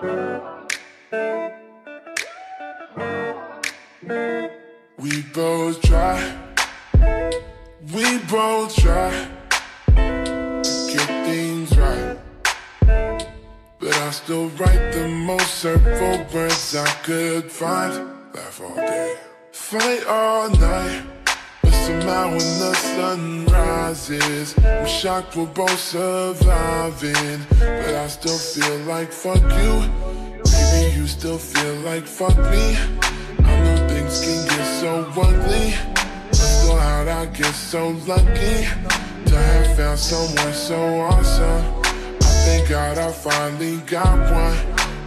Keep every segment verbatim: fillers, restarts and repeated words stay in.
We both try, we both try to get things right, but I still write the most hurtful words I could find. Laugh all day, fight all night, but somehow when the sun rises, I'm shocked we're both surviving. But I still feel like fuck you, maybe you still feel like fuck me. I know things can get so ugly, but still how'd I get so lucky to have found someone so awesome? I thank God I finally got one.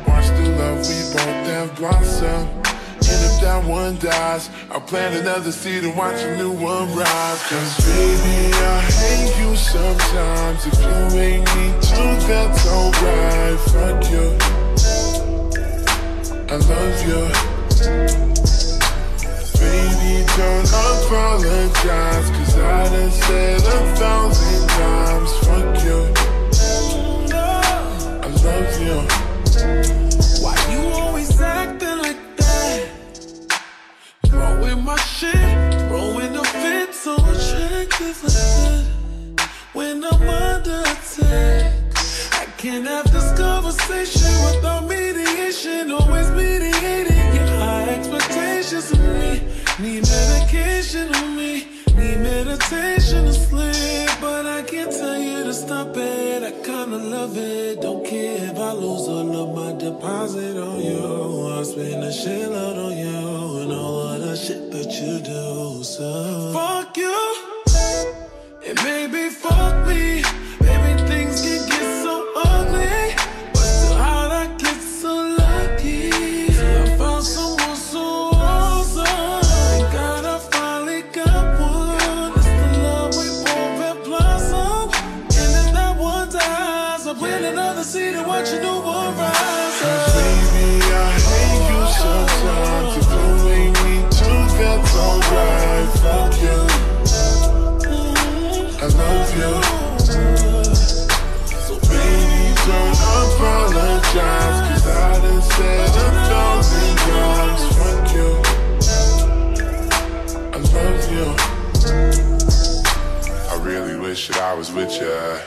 Watch the love we both have blossom, and if that one dies, I'll plant another seed and watch a new one rise. Cause baby, I hate you sometimes. If you ain't me too, that's alright. Fuck you, I love you. Baby, don't apologize, cause I done said a thousand times. Fuck you, I love you. Why you always acting like that? Throwing my shit, throwing a fit, so attractive like that. When I'm under attack, I can't have this conversation without mediation. Always mediating. Expectations of me, need medication on me, need meditation to sleep. But I can't tell you to stop it, I kinda love it. Don't care if I lose all of my deposit on you. I spend a shitload on you and all of the shit that you do. So fuck you, and maybe fuck me. Maybe things can get so ugly, but still how'd I get so lucky? I found someone and watch a new one rise. Baby, I hate you sometimes. If you ain't me too, that's alright. Fuck you, I love you. So baby, don't apologize, cause I done said a thousand times. Fuck you, I love you. I really wish that I was with ya,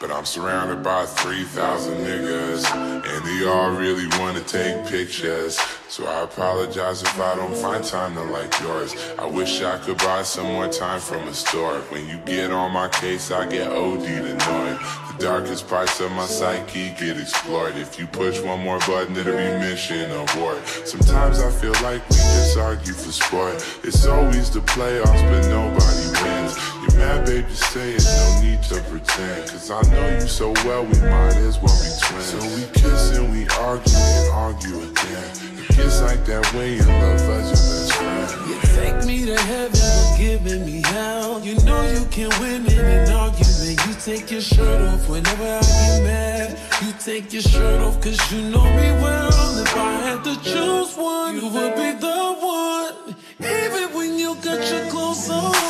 but I'm surrounded by three thousand niggas, and they all really wanna take pictures. So I apologize if I don't find time to like yours. I wish I could buy some more time from a store. When you get on my case, I get OD'd annoyed. The darkest parts of my psyche get explored. If you push one more button, it'll be mission abort. Sometimes I feel like we just argue for sport. It's always the playoffs, but nobody wins. You're mad, baby, say it, no need to pretend, cause I know you so well, we might as well be twins. So we kiss and we argue and argue again. You kiss like that way and love as your best friend. You take me to heaven, you're giving me hell. You know you can win in an argument. You take your shirt off whenever I get mad. You take your shirt off cause you know me well. If I had to choose one, you would be the one, even when you got your clothes on. Baby,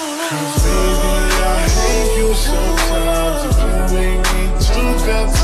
I hate you sometimes. If you ain't me too, that's